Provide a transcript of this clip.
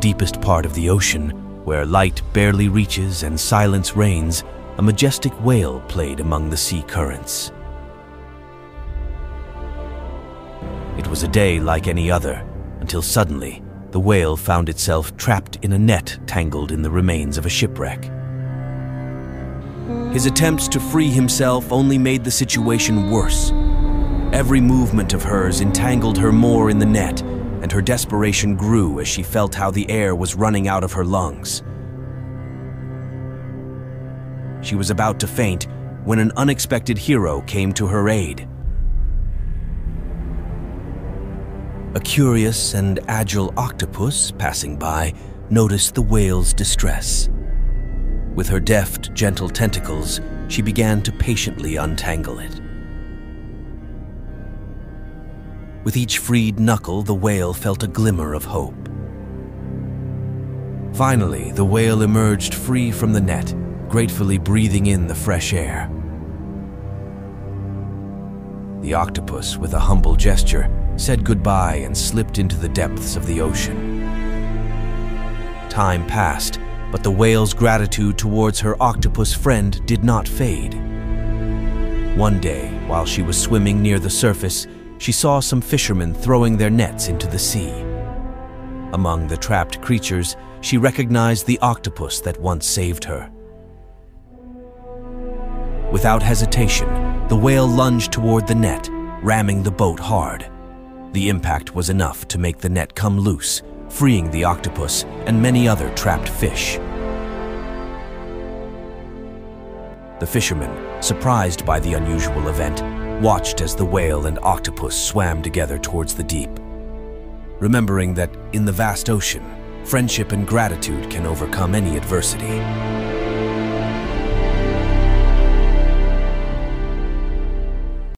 deepest part of the ocean, where light barely reaches and silence reigns, a majestic whale played among the sea currents. It was a day like any other, until suddenly, the whale found itself trapped in a net tangled in the remains of a shipwreck. His attempts to free himself only made the situation worse. Every movement of hers entangled her more in the net, and her desperation grew as she felt how the air was running out of her lungs. She was about to faint when an unexpected hero came to her aid. A curious and agile octopus passing by noticed the whale's distress. With her deft, gentle tentacles, she began to patiently untangle it. With each freed knuckle, the whale felt a glimmer of hope. Finally, the whale emerged free from the net, gratefully breathing in the fresh air. The octopus, with a humble gesture, said goodbye and slipped into the depths of the ocean. Time passed, but the whale's gratitude towards her octopus friend did not fade. One day, while she was swimming near the surface, she saw some fishermen throwing their nets into the sea. Among the trapped creatures, she recognized the octopus that once saved her. Without hesitation, the whale lunged toward the net, ramming the boat hard. The impact was enough to make the net come loose, freeing the octopus and many other trapped fish. The fishermen, surprised by the unusual event, watched as the whale and octopus swam together towards the deep, remembering that in the vast ocean, friendship and gratitude can overcome any adversity.